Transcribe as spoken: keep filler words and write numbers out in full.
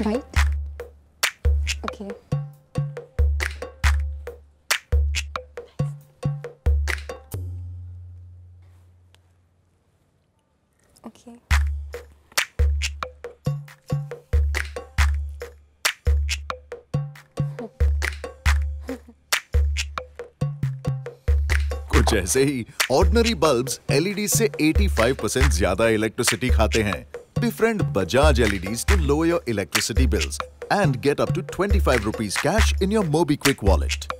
right? Okay. Okay. कुछ ऐसे ही ordinary bulbs LED से eighty-five percent ज्यादा इलेक्ट्रिसिटी खाते हैं. Befriend Bajaj L E Ds to lower your electricity bills and get up to twenty-five rupees cash in your MobiQuick wallet.